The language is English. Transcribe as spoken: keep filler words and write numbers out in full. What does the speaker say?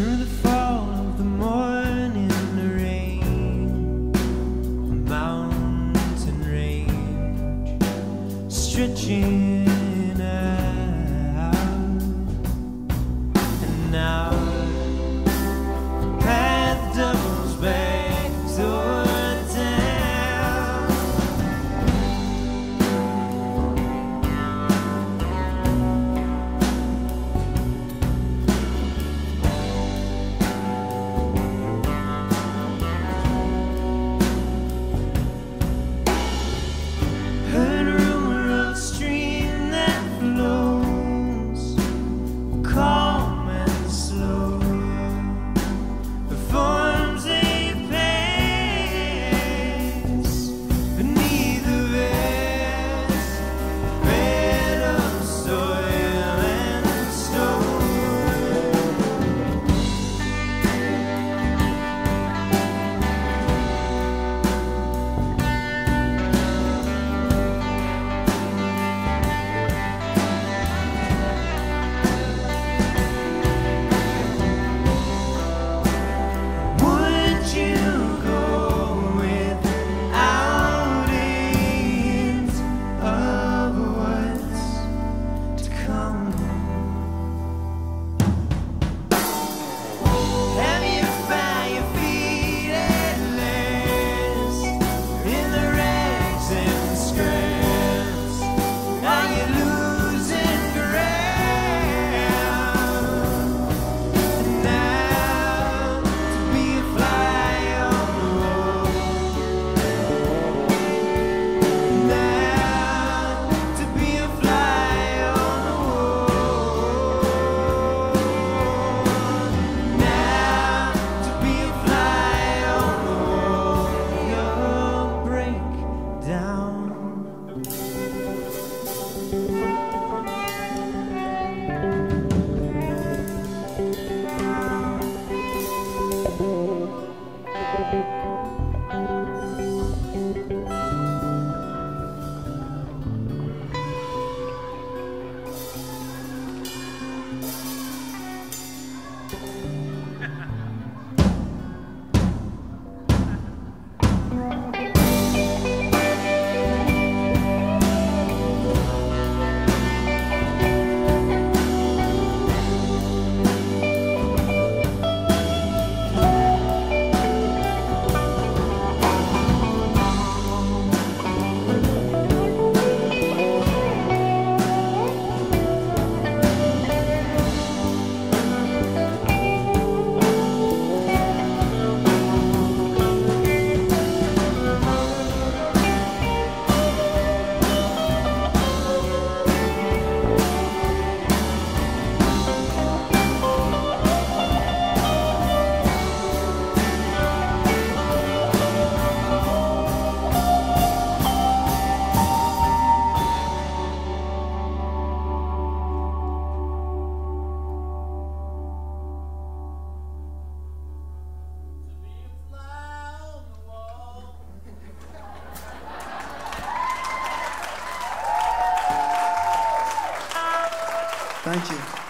Through the fall of the morning rain, a mountain range stretching out, and now the path doubles back toward Thank you.